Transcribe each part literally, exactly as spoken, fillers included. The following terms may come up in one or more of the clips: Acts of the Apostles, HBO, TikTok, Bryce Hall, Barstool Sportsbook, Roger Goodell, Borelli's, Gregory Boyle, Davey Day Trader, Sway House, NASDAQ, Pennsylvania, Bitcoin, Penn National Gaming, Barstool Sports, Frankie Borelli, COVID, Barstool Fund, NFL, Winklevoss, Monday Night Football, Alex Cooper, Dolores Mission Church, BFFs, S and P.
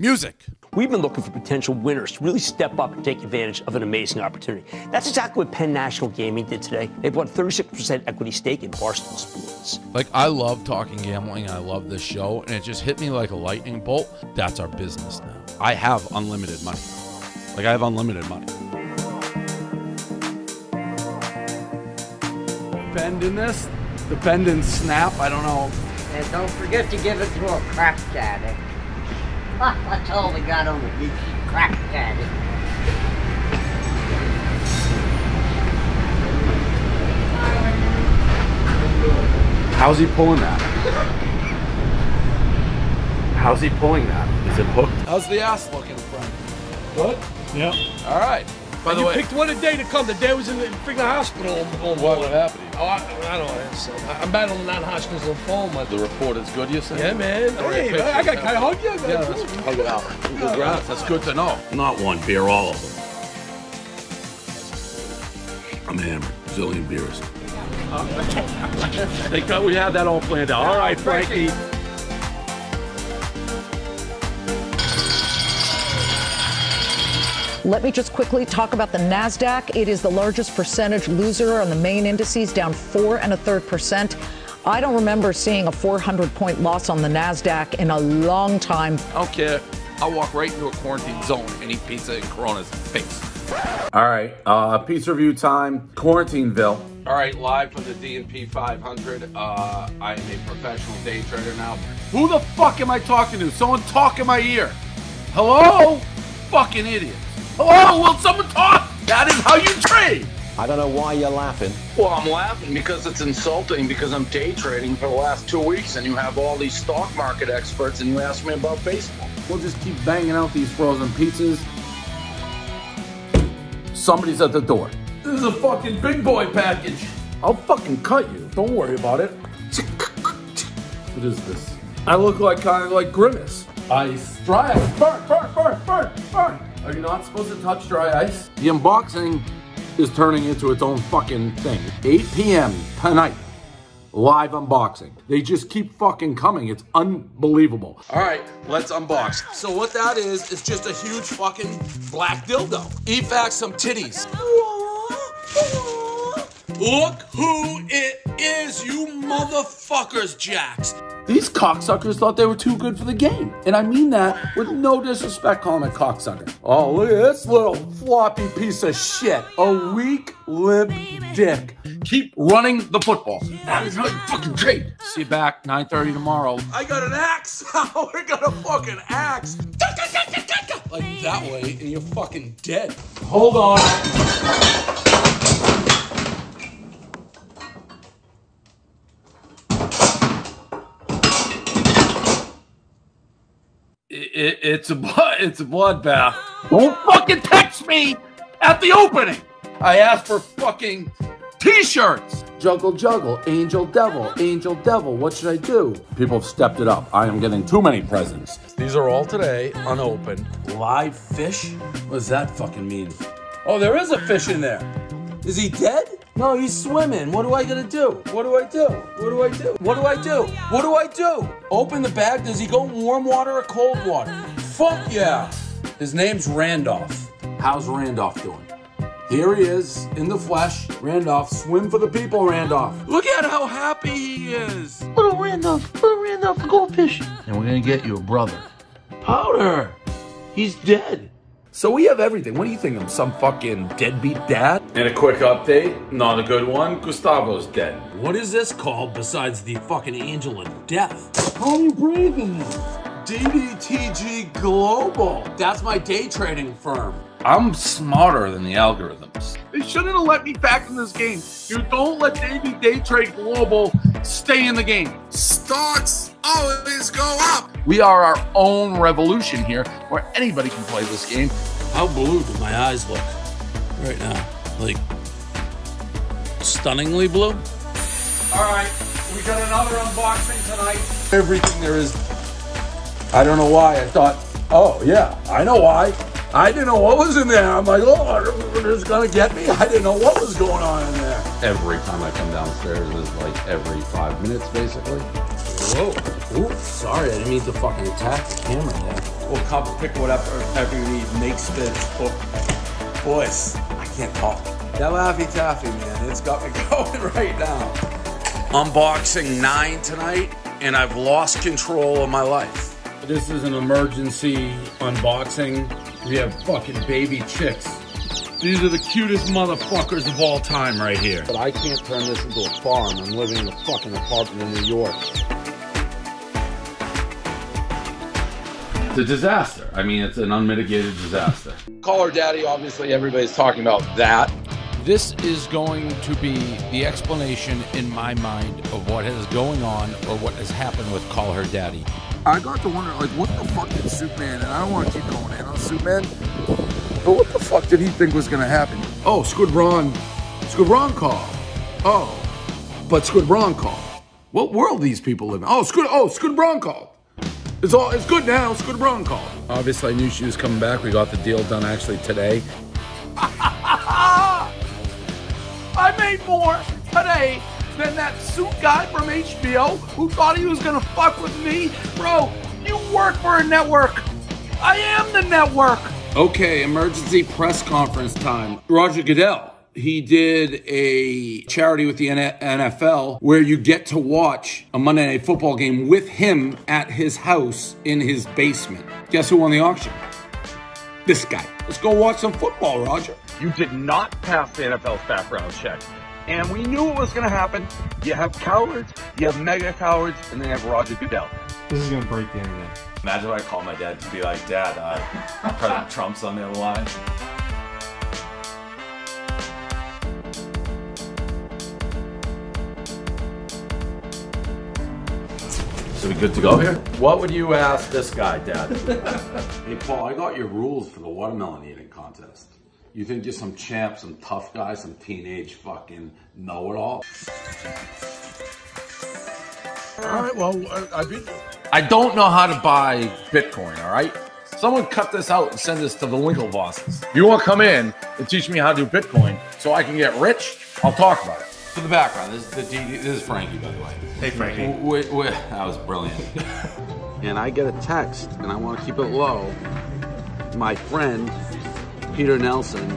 Music. We've been looking for potential winners to really step up and take advantage of an amazing opportunity. That's exactly what Penn National Gaming did today. They bought thirty-six percent equity stake in Barstool Sports. Like, I love talking gambling. I love this show. And it just hit me like a lightning bolt. That's our business now. I have unlimited money. Like, I have unlimited money. Bend in this. The bend and snap. I don't know. And don't forget to give it to a crack addict. That's all we got over here. Crack addict. How's he pulling that? How's he pulling that? Is it hooked? How's the ass looking in front? Good? Yeah. All right. By the way, you picked one a day to come. The day was in the freaking hospital. What happened? Oh, I, I don't know. I'm battling non-Hodgkin's lymphoma. The report is good, you said? Yeah, man. Hey, hey I got to hug you. Yeah, let's hug it out. Congrats. That's good to know. Not one beer, all of them. I'm hammered. Zillion beers. They thought we had that all planned out. All right, Frankie. Let me just quickly talk about the NASDAQ. It is the largest percentage loser on the main indices, down four and a third percent. I don't remember seeing a four hundred point loss on the NASDAQ in a long time. I don't care. I'll walk right into a quarantine zone and eat pizza and Corona's face. All right, uh, pizza review time, Quarantineville. All right, live from the S and P five hundred. Uh, I am a professional day trader now. Who the fuck am I talking to? Someone talk in my ear. Hello? Fucking idiot. Hello, will someone talk? That is how you trade. I don't know why you're laughing. Well, I'm laughing because it's insulting because I'm day trading for the last two weeks and you have all these stock market experts and you ask me about baseball. We'll just keep banging out these frozen pizzas. Somebody's at the door. This is a fucking big boy package. I'll fucking cut you. Don't worry about it. What is this? I look like kind of like Grimace. I strive. Burn, burn, burn, burn, burn. Are you not supposed to touch dry ice? The unboxing is turning into its own fucking thing. eight p m tonight, live unboxing. They just keep fucking coming. It's unbelievable. All right, let's unbox. So what that is, is just a huge fucking black dildo. E-fax some titties. Look who it is, you motherfuckers, Jax. These cocksuckers thought they were too good for the game. And I mean that with no disrespect calling a cocksucker. Oh, look at this little floppy piece of shit. A weak-lipped dick. Keep running the football. That is how you fucking trade. See you back, nine thirty tomorrow. I got an axe. We got a fucking axe. Like that way, and you're fucking dead. Hold on. It, it's a it's a bloodbath. Don't fucking text me at the opening. I asked for fucking t-shirts. Juggle, juggle, angel, devil, angel, devil. What should I do? People have stepped it up. I am getting too many presents. These are all today, unopened. Live fish? What does that fucking mean? Oh, there is a fish in there. Is he dead? No, he's swimming. What do I gotta do? What do I do? What do I do? What do I do? What do I do? Open the bag. Does he go warm water or cold water? Fuck yeah. His name's Randolph. How's Randolph doing? Here he is in the flesh. Randolph, swim for the people, Randolph. Look at how happy he is. Little Randolph, little Randolph, the goldfish. And we're gonna get your brother. Powder. He's dead. So we have everything. What do you think? I'm some fucking deadbeat dad? And a quick update, not a good one. Gustavo's dead. What is this called besides the fucking angel of death? How are you breathing? D B T G Global. That's my day trading firm. I'm smarter than the algorithms. They shouldn't have let me back in this game. You don't let Davey Day Trade Global stay in the game. Stocks always go up. We are our own revolution here where anybody can play this game. How blue do my eyes look right now? Like, stunningly blue? All right, we got another unboxing tonight. Everything there is. I don't know why I thought, oh yeah, I know why. I didn't know what was in there. I'm like, oh, they're just gonna get me. I didn't know what was going on in there. Every time I come downstairs is like every five minutes, basically. Whoa. Oops, sorry, I didn't mean to fucking attack the camera there. We'll come pick whatever you need, make spins. Oh, boys, I can't talk. That Laffy Taffy, man, it's got me going right now. Unboxing nine tonight, and I've lost control of my life. This is an emergency unboxing. We have fucking baby chicks. These are the cutest motherfuckers of all time right here. But I can't turn this into a farm. I'm living in a fucking apartment in New York. It's a disaster. I mean, it's an unmitigated disaster. Call Her Daddy, obviously everybody's talking about that. This is going to be the explanation in my mind of what is going on or what has happened with Call Her Daddy. I got to wonder, like, what the fuck did Superman, and I don't want to keep going in on Superman, but what the fuck did he think was going to happen? Oh, Squid Ron, Squid Ron call. Oh, but Squid Ron call. What world these people live in? Oh, Squid, oh, Squid Ron call. It's all, it's good now, Squid Ron call. Obviously, I knew she was coming back. We got the deal done actually today. I made more today than that suit guy from H B O who thought he was gonna fuck with me. Bro, you work for a network. I am the network. Okay, emergency press conference time. Roger Goodell, he did a charity with the N F L where you get to watch a Monday Night Football game with him at his house in his basement. Guess who won the auction? This guy. Let's go watch some football, Roger. You did not pass the N F L's background check. And we knew it was going to happen. You have cowards, you have mega cowards, and then you have Roger Goodell. This is going to break the internet. Imagine if I call my dad to be like, Dad, uh, President Trump's on the other line. So we good to go here? What would you ask this guy, Dad? Hey, Paul, I got your rules for the watermelon eating contest. You think you're some champ, some tough guy, some teenage fucking know-it-all? All right, well, I, I beat you. I don't know how to buy Bitcoin, all right? Someone cut this out and send this to the Winklevosses. If you want to come in and teach me how to do Bitcoin so I can get rich, I'll talk about it. For the background, this is, the D D, this is Frankie, by the way. Hey, Frankie. We, we, that was brilliant. And I get a text, and I want to keep it low. My friend... Peter Nelson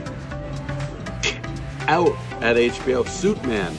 out at H B O. Suit man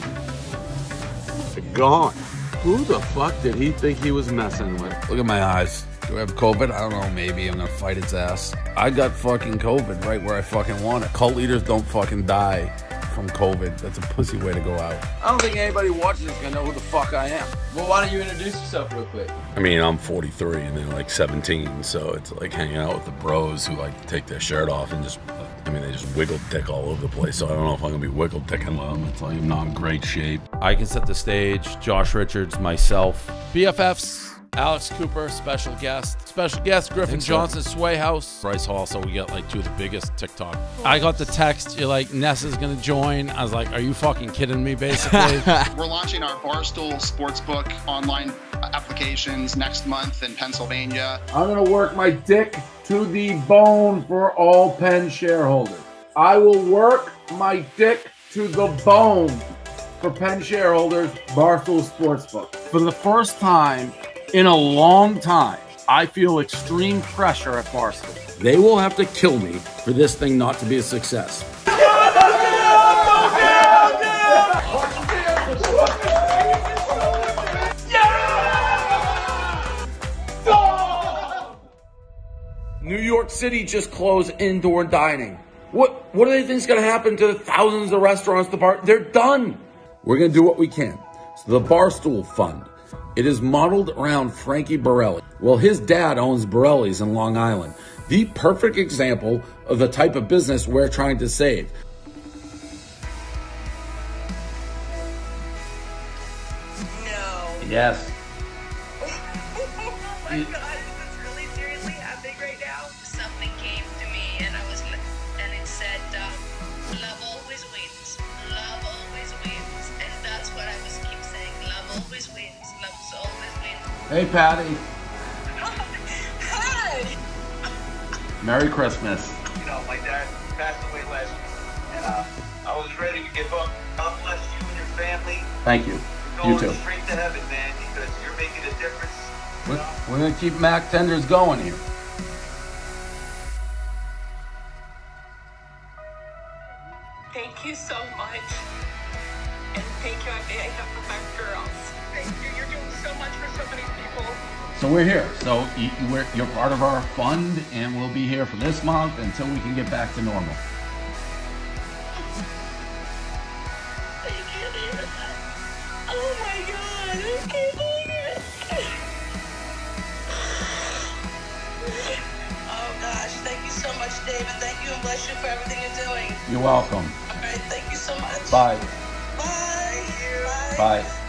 gone. Who the fuck did he think he was messing with? Look at my eyes. Do I have COVID? I don't know. Maybe I'm gonna fight its ass. I got fucking COVID right where I fucking want it. Cult leaders don't fucking die from COVID. That's a pussy way to go out. I don't think anybody watching is gonna know who the fuck I am. Well, why don't you introduce yourself real quick? I mean, I'm forty-three and they're like seventeen, so it's like hanging out with the bros who like take their shirt off and just. I mean, they just wiggle dick all over the place, so I don't know if I'm going to be wiggle dicking with them. It's like, no, I'm in great shape. I can set the stage. Josh Richards, myself. B F Fs, Alex Cooper, special guest. Special guest, Griffin Johnson, so. Sway House. Bryce Hall, so we got like two of the biggest TikTok. I got the text, you're like, Nessa's going to join. I was like, are you fucking kidding me, basically? We're launching our Barstool Sportsbook online applications next month in Pennsylvania. I'm going to work my dick to the bone for all Penn shareholders. I will work my dick to the bone for Penn shareholders, Barstool Sportsbook. For the first time in a long time, I feel extreme pressure at Barstool. They will have to kill me for this thing not to be a success. New York City just closed indoor dining. What what do they think is going to happen to the thousands of restaurants? The bar, they're done. We're going to do what we can. So the Barstool Fund, it is modeled around Frankie Borelli. Well, his dad owns Borelli's in Long Island. The perfect example of the type of business we're trying to save. No. Yes. Oh my God. Hey, Patty. Hi. Merry Christmas. You know, my dad passed away last week, and uh, I was ready to give up. God bless you and your family. Thank you. You're going you too. Straight to heaven, man, because you're making a difference. We're going to keep M A C tenders going here. Thank you so much. And thank you on behalf of my girls. Thank you. You're doing so much for so many people. So we're here. So we're, you're part of our fund, and we'll be here for this month until we can get back to normal. You're welcome. All right, thank you so much. Bye. Bye. Bye. Bye.